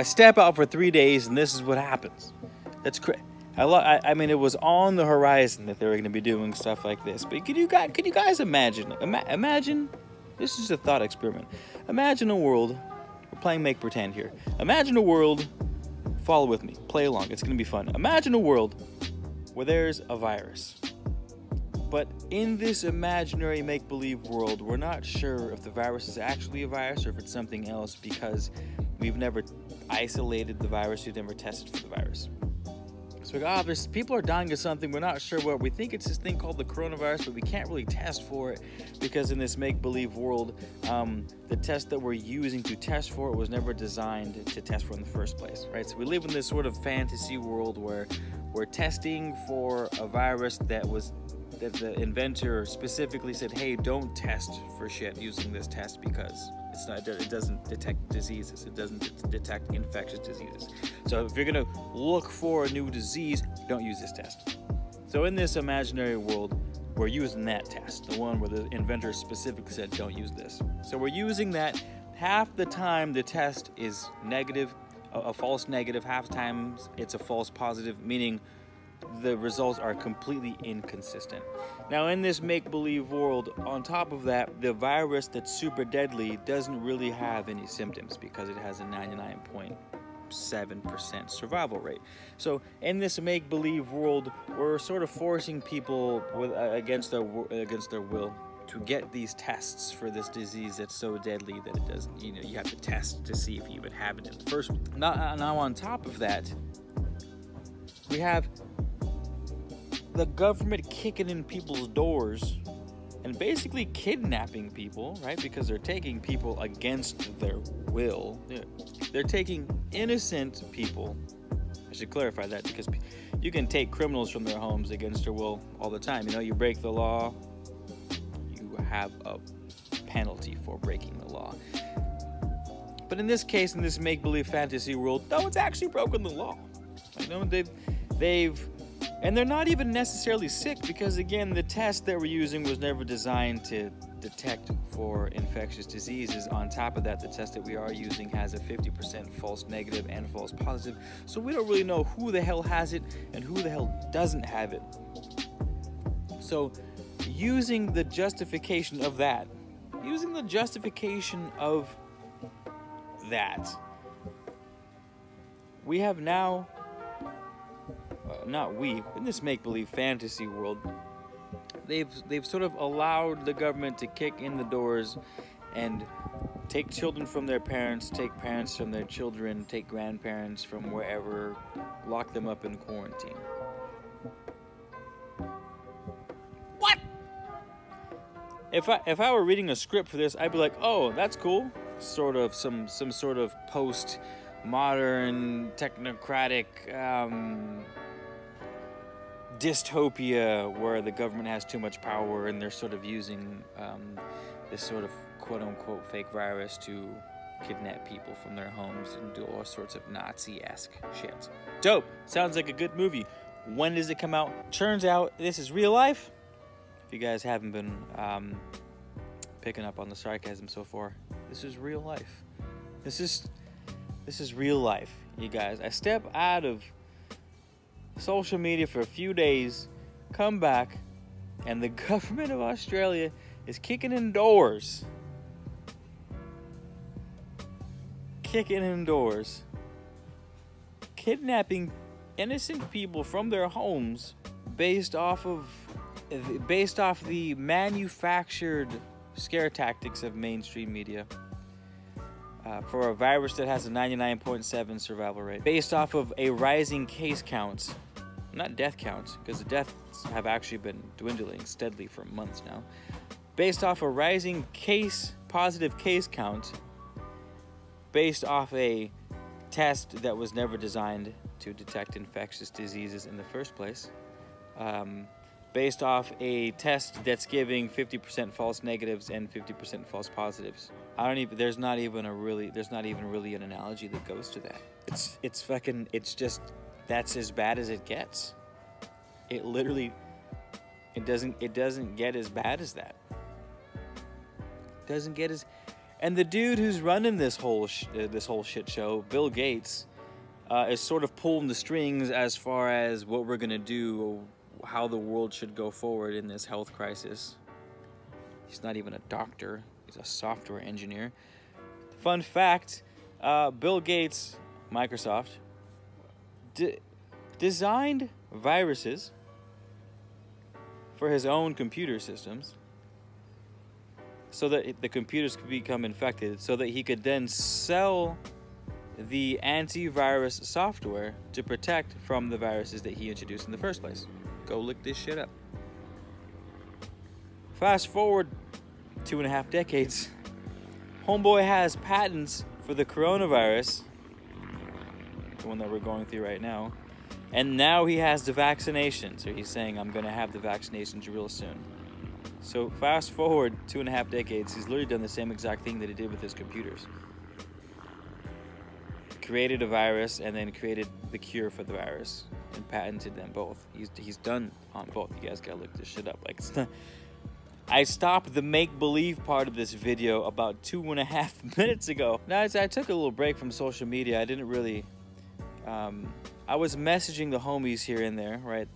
I step out for 3 days, and this is what happens. That's crazy. I mean, it was on the horizon that they were going to be doing stuff like this. But could you guys imagine? Imagine, this is a thought experiment. Imagine a world, we're playing make pretend here. Imagine a world, follow with me, play along, it's going to be fun. Imagine a world where there's a virus. But in this imaginary make-believe world, we're not sure if the virus is actually a virus or if it's something else because we've never isolated the virus, we've never tested for the virus. So we go, people are dying of something. We're not sure what. We think it's this thing called the coronavirus, but we can't really test for it because in this make-believe world, the test that we're using to test for it was never designed to test for in the first place, right? So we live in this sort of fantasy world where we're testing for a virus that the inventor specifically said, hey, don't test for shit using this test because it's not, it doesn't detect diseases. It doesn't detect infectious diseases. So if you're going to look for a new disease, don't use this test. So in this imaginary world, we're using that test, the one where the inventor specifically said, don't use this. So we're using that. Half the time the test is negative, a false negative. Half the time it's a false positive, meaning the results are completely inconsistent. Now in this make-believe world, on top of that, the virus that's super deadly doesn't really have any symptoms because it has a 99.7% survival rate. So in this make-believe world, we're sort of forcing people against their will to get these tests for this disease that's so deadly that it doesn't, you know, you have to test to see if you even have it in the first one. Now on top of that, we have the government kicking in people's doors and basically kidnapping people, right? Because they're taking people against their will. They're taking innocent people. I should clarify that because you can take criminals from their homes against their will all the time. You know, you break the law, you have a penalty for breaking the law. But in this case, in this make-believe fantasy world, no one's actually broken the law. Like, no, and they're not even necessarily sick because, again, the test that we're using was never designed to detect for infectious diseases. On top of that, the test that we are using has a 50% false negative and false positive. So we don't really know who the hell has it and who the hell doesn't have it. So using the justification of that, we have now... in this make-believe fantasy world, they've sort of allowed the government to kick in the doors and take children from their parents, take parents from their children, take grandparents from wherever, lock them up in quarantine. What? If I were reading a script for this, I'd be like, oh, that's cool. Sort of some sort of post-modern technocratic dystopia where the government has too much power and they're sort of using this sort of quote-unquote fake virus to kidnap people from their homes and do all sorts of Nazi-esque shit. Dope! Sounds like a good movie. When does it come out? Turns out this is real life. If you guys haven't been picking up on the sarcasm so far, this is real life. This is real life, you guys. I step out of social media for a few days, come back, and the government of Australia is kicking in doors, kidnapping innocent people from their homes based off the manufactured scare tactics of mainstream media. For a virus that has a 99.7 survival rate, based off of a rising case count, not death count, because the deaths have actually been dwindling steadily for months now, based off a rising positive case count, based off a test that was never designed to detect infectious diseases in the first place, based off a test that's giving 50% false negatives and 50% false positives. There's not even really an analogy that goes to that. It's just that's as bad as it gets. It doesn't get as bad as that. It doesn't get as And the dude who's running this whole shit show, Bill Gates, is sort of pulling the strings as far as what we're gonna do, how the world should go forward in this health crisis. He's not even a doctor, he's a software engineer. Fun fact, Bill Gates, Microsoft, designed viruses for his own computer systems so that the computers could become infected, so that he could then sell the antivirus software to protect from the viruses that he introduced in the first place. Go look this shit up. Fast forward 2.5 decades, homeboy has patents for the coronavirus, the one that we're going through right now, and now he has the vaccination. So he's saying, I'm gonna have the vaccinations real soon. So fast forward 2.5 decades, he's literally done the same exact thing that he did with his computers. Created a virus and then created the cure for the virus and patented them both. He's done on both. You guys gotta look this shit up. Like, it's not, I stopped the make-believe part of this video about 2.5 minutes ago. Now, I took a little break from social media. I didn't really, I was messaging the homies here and there, right?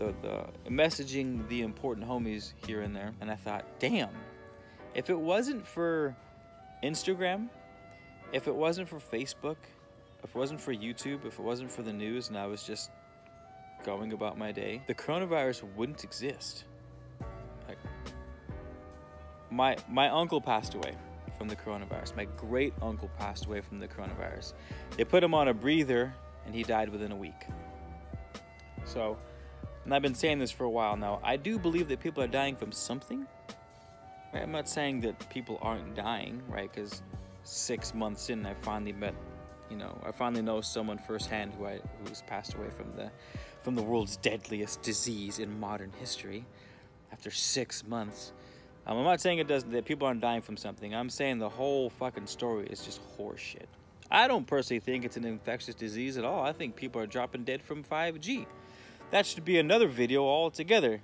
Messaging the important homies here and there. And I thought, damn, if it wasn't for Instagram, if it wasn't for Facebook, if it wasn't for YouTube, if it wasn't for the news, and I was just going about my day, the coronavirus wouldn't exist. Like, my uncle passed away from the coronavirus. My great uncle passed away from the coronavirus. They put him on a breather and he died within a week. So, and I've been saying this for a while now, I do believe that people are dying from something. Right? I'm not saying that people aren't dying, right? Because 6 months in, I finally met, you know, I finally know someone firsthand who's passed away from the world's deadliest disease in modern history after 6 months. I'm not saying that people aren't dying from something. I'm saying the whole fucking story is just horseshit. I don't personally think it's an infectious disease at all. I think people are dropping dead from 5G. That should be another video altogether.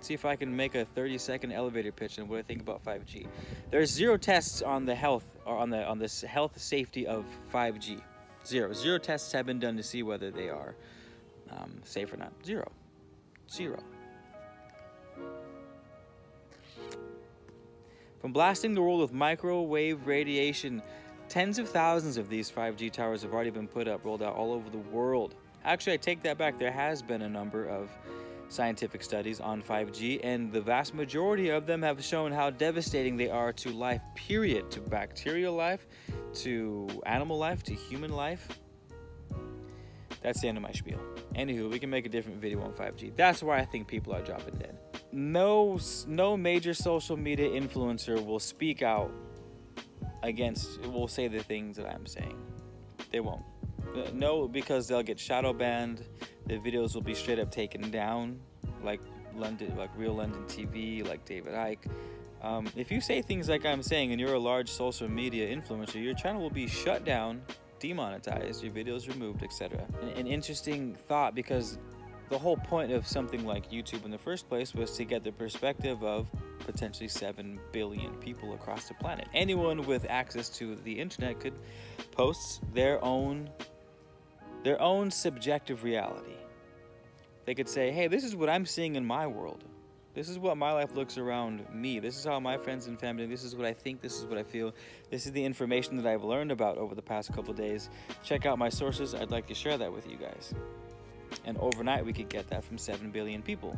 See if I can make a 30-second elevator pitch on what I think about 5G. There's zero tests on the health or on the health safety of 5G. Zero tests have been done to see whether they are safe or not. Zero. From blasting the world with microwave radiation, tens of thousands of these 5G towers have already been put up, rolled out all over the world. Actually, I take that back. There has been a number of scientific studies on 5G, and the vast majority of them have shown how devastating they are to life, period. To bacterial life, to animal life, to human life. That's the end of my spiel. Anywho, we can make a different video on 5G. That's why I think people are dropping dead. No major social media influencer will speak out against, will say the things that I'm saying. They won't. No, because they'll get shadow banned. The videos will be straight up taken down, like Real London TV, like David Icke. If you say things like I'm saying and you're a large social media influencer, your channel will be shut down, demonetized, your videos removed, etc. An interesting thought, because the whole point of something like YouTube in the first place was to get the perspective of potentially 7 billion people across the planet. Anyone with access to the internet could post their own subjective reality. They could say, hey, this is what I'm seeing in my world. This is what my life looks around me. This is how my friends and family, this is what I think, this is what I feel. This is the information that I've learned about over the past couple of days. Check out my sources. I'd like to share that with you guys. And overnight, we could get that from 7 billion people.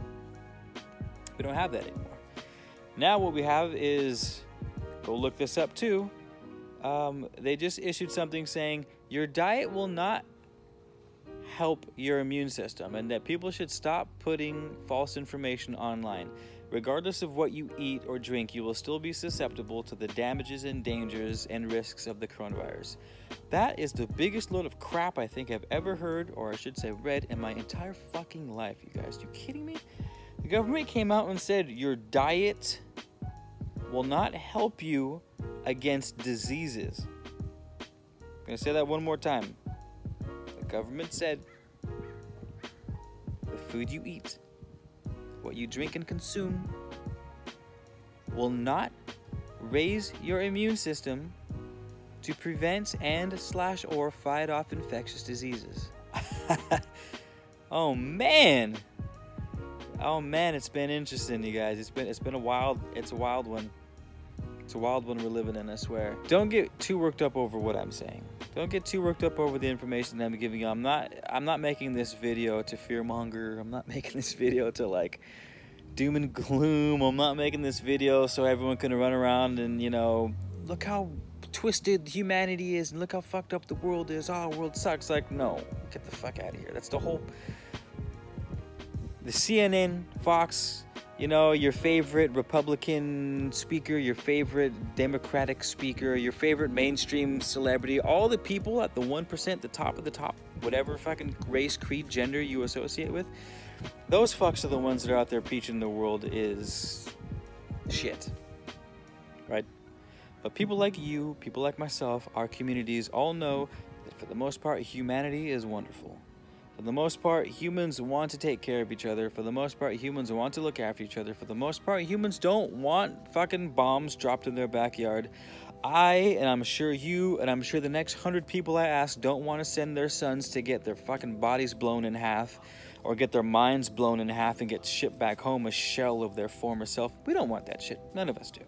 We don't have that anymore. Now what we have is, go look this up too. They just issued something saying, your diet will not help your immune system, and that people should stop putting false information online. Regardless of what you eat or drink, you will still be susceptible to the damages and dangers and risks of the coronavirus. That is the biggest load of crap I think I've ever heard, or I should say read, in my entire fucking life, you guys. Are you kidding me? The government came out and said your diet will not help you against diseases. I'm gonna say that one more time. Government said the food you eat, what you drink and consume will not raise your immune system to prevent and/or fight off infectious diseases. Oh man, it's been interesting, you guys. It's a wild one we're living in, I swear. Don't get too worked up over what I'm saying. Don't get too worked up over the information that I'm giving you. I'm not making this video to fearmonger. I'm not making this video to like doom and gloom. I'm not making this video so everyone can run around and, you know, look how twisted humanity is and look how fucked up the world is. Oh, the world sucks. Like, no, get the fuck out of here. That's the whole... The CNN, Fox, you know, your favorite Republican speaker, your favorite Democratic speaker, your favorite mainstream celebrity, all the people at the 1%, the top of the top, whatever fucking race, creed, gender you associate with, those fucks are the ones that are out there preaching the world is shit, right? But people like you, people like myself, our communities all know that for the most part, humanity is wonderful. For the most part, humans want to take care of each other. For the most part, humans want to look after each other. For the most part, humans don't want fucking bombs dropped in their backyard. I'm sure you, and I'm sure the next 100 people I ask don't want to send their sons to get their fucking bodies blown in half or get their minds blown in half and get shipped back home a shell of their former self. We don't want that shit. None of us do.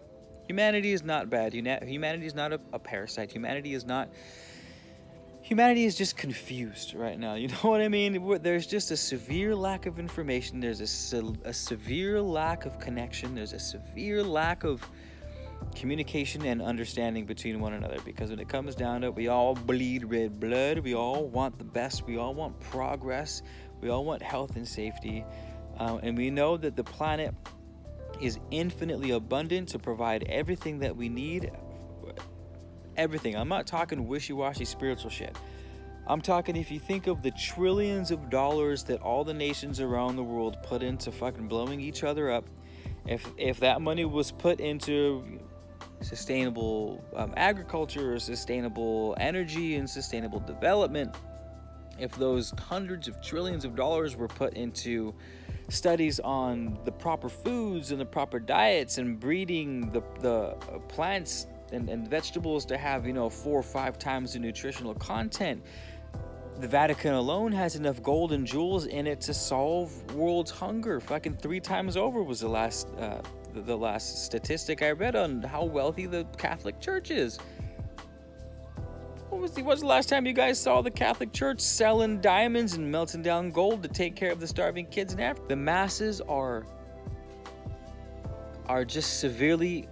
Humanity is not bad. Humanity is not a parasite. Humanity is just confused right now, you know what I mean? There's just a severe lack of information, there's a severe lack of connection, there's a severe lack of communication and understanding between one another, because when it comes down to it, we all bleed red blood, we all want the best, we all want progress, we all want health and safety, and we know that the planet is infinitely abundant to provide everything that we need. Everything. I'm not talking wishy-washy spiritual shit. I'm talking if you think of the trillions of dollars that all the nations around the world put into fucking blowing each other up, if that money was put into sustainable agriculture or sustainable energy and sustainable development, if those hundreds of trillions of dollars were put into studies on the proper foods and the proper diets and breeding the plants and vegetables to have, you know, 4 or 5 times the nutritional content. The Vatican alone has enough gold and jewels in it to solve world hunger. Fucking 3 times over was the last statistic I read on how wealthy the Catholic Church is. What's the last time you guys saw the Catholic Church selling diamonds and melting down gold to take care of the starving kids in Africa? The masses are just severely...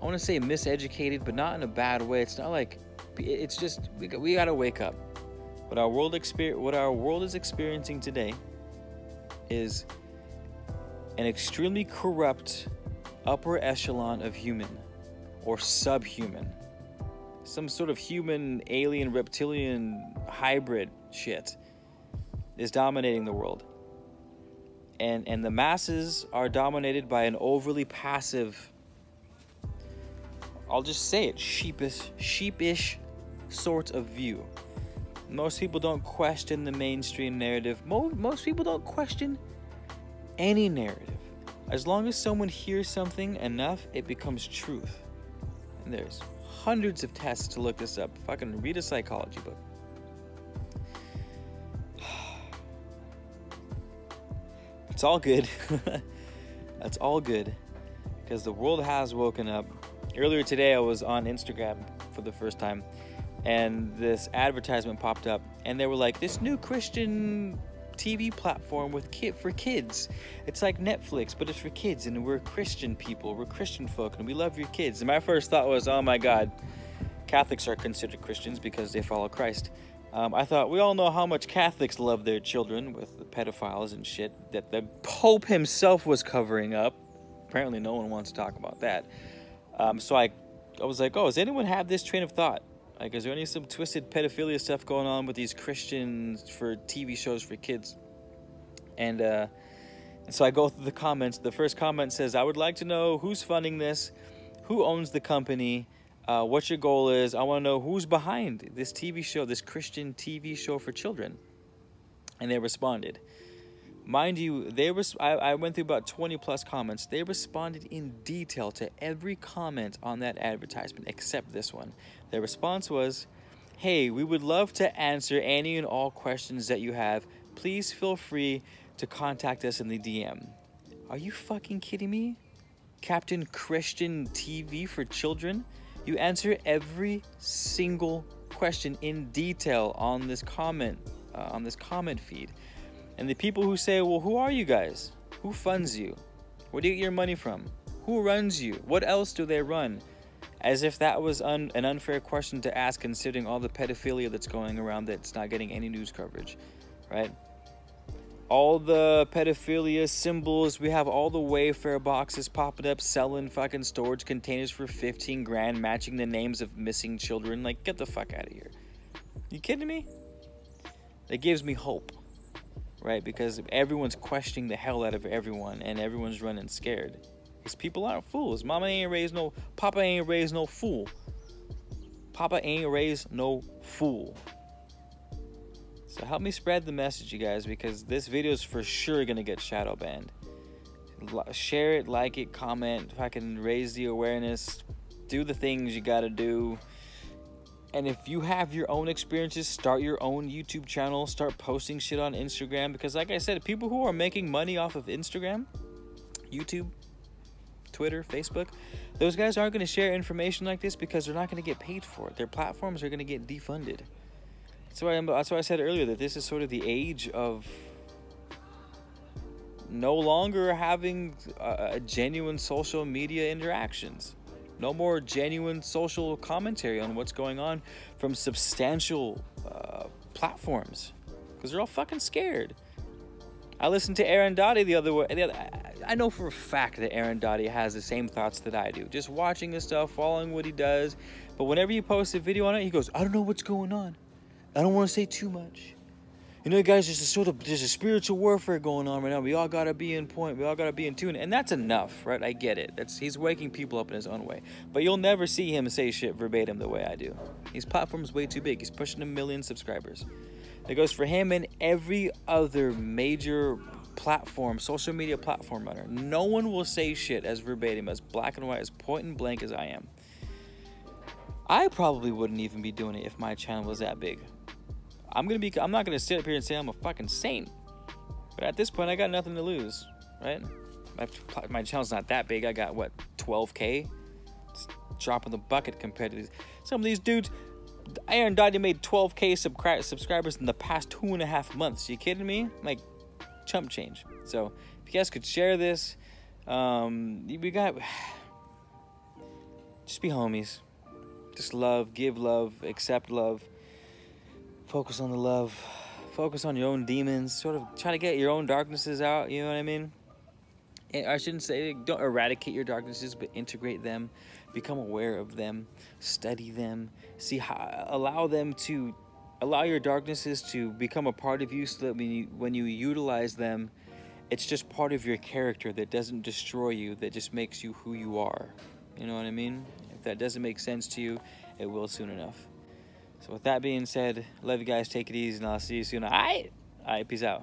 I want to say miseducated, but not in a bad way. It's not like, it's just, we got to wake up. What our world is experiencing today is an extremely corrupt upper echelon of human or subhuman. Some sort of human, alien, reptilian, hybrid shit is dominating the world. And the masses are dominated by an overly passive, I'll just say it, sheepish sort of view. Most people don't question the mainstream narrative. Most people don't question any narrative. As long as someone hears something enough, it becomes truth. And there's hundreds of tests to look this up. Fucking read a psychology book. It's all good. That's all good, because the world has woken up. Earlier today, I was on Instagram for the first time, and this advertisement popped up, and they were like, this new Christian TV platform for kids. It's like Netflix, but it's for kids, and we're Christian people. We're Christian folk, and we love your kids. And my first thought was, oh my God, Catholics are considered Christians because they follow Christ. I thought, we all know how much Catholics love their children with the pedophiles and shit that the Pope himself was covering up. Apparently no one wants to talk about that. So I was like, oh, does anyone have this train of thought? Like, is there any some twisted pedophilia stuff going on with these Christians for TV shows for kids? And so I go through the comments. The first comment says, I would like to know who's funding this, who owns the company, what your goal is. I want to know who's behind this TV show, this Christian TV show for children. And they responded, Mind you, I went through about 20 plus comments. They responded in detail to every comment on that advertisement except this one. Their response was, "Hey, we would love to answer any and all questions that you have. Please feel free to contact us in the DM." Are you fucking kidding me? Captain Christian TV for children? You answer every single question in detail on this comment feed. And the people who say, well, who are you guys? Who funds you? Where do you get your money from? Who runs you? What else do they run? As if that was an unfair question to ask, considering all the pedophilia that's going around that's not getting any news coverage, right? All the pedophilia symbols. We have all the Wayfair boxes popping up selling fucking storage containers for 15 grand matching the names of missing children. Like, get the fuck out of here. You kidding me? It gives me hope. Right, because everyone's questioning the hell out of everyone, and everyone's running scared. Because people aren't fools. Papa ain't raised no fool. Papa ain't raised no fool. So help me spread the message, you guys, because this video is for sure gonna get shadow banned. Share it, like it, comment, if I can raise the awareness, do the things you gotta do. And if you have your own experiences, start your own YouTube channel, start posting shit on Instagram. Because like I said, people who are making money off of Instagram, YouTube, Twitter, Facebook, those guys aren't going to share information like this because they're not going to get paid for it. Their platforms are going to get defunded. That's why I said earlier that this is sort of the age of no longer having genuine social media interactions. No more genuine social commentary on what's going on from substantial platforms, because they're all fucking scared. I listened to Aaron Doughty the other way. I know for a fact that Aaron Doughty has the same thoughts that I do. Just watching his stuff, following what he does. But whenever you post a video on it, he goes, "I don't know what's going on. I don't want to say too much. You know, guys, there's a spiritual warfare going on right now. We all gotta be in point. We all gotta be in tune." And that's enough, right? I get it. He's waking people up in his own way. But you'll never see him say shit verbatim the way I do. His platform's way too big. He's pushing 1 million subscribers. It goes for him and every other major platform, social media platform runner. No one will say shit as verbatim, as black and white, as point and blank as I am. I probably wouldn't even be doing it if my channel was that big. I'm not gonna sit up here and say I'm a fucking saint, but at this point I got nothing to lose, right? My channel's not that big. I got what, 12K? It's dropping the bucket compared to these. Some of these dudes. Aaron Doughty made 12K subscribers in the past 2.5 months. You kidding me? Like, chump change. So if you guys could share this, we got just be homies, just love, give love, accept love. Focus on the love. Focus on your own demons. Sort of try to get your own darknesses out. You know what I mean? And I shouldn't say don't eradicate your darknesses, but integrate them. Become aware of them. Study them. See how. Allow your darknesses to become a part of you, so that when you utilize them, it's just part of your character that doesn't destroy you. That just makes you who you are. You know what I mean? If that doesn't make sense to you, it will soon enough. So with that being said, love you guys, take it easy, and I'll see you soon. All right, peace out.